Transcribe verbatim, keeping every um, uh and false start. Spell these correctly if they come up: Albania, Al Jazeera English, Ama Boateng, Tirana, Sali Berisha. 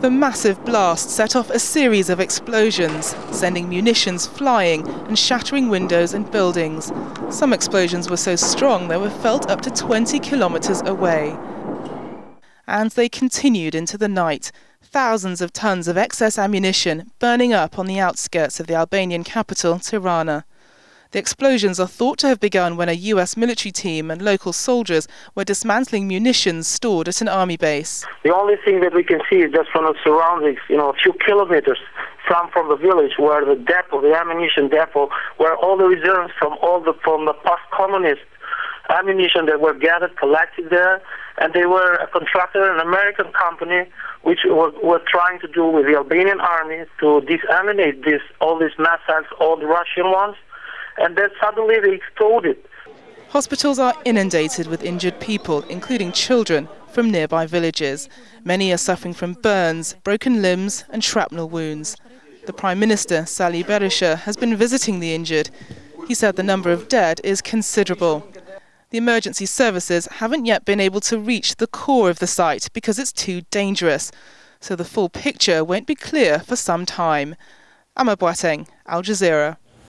The massive blast set off a series of explosions, sending munitions flying and shattering windows and buildings. Some explosions were so strong they were felt up to twenty kilometres away. And they continued into the night, thousands of tons of excess ammunition burning up on the outskirts of the Albanian capital, Tirana. The explosions are thought to have begun when a U S military team and local soldiers were dismantling munitions stored at an army base. The only thing that we can see is just from the surroundings, you know, a few kilometers from, from the village where the depot, the ammunition depot, where all the reserves from all the, from the post-communist ammunition that were gathered, collected there, and they were a contractor, an American company, which was, were trying to do with the Albanian army to desaminate this, all these missiles, all the Russian ones, and then suddenly they exploded. Hospitals are inundated with injured people, including children, from nearby villages. Many are suffering from burns, broken limbs and shrapnel wounds. The Prime Minister, Sali Berisha, has been visiting the injured. He said the number of dead is considerable. The emergency services haven't yet been able to reach the core of the site because it's too dangerous, so the full picture won't be clear for some time. Ama Boateng, Al Jazeera.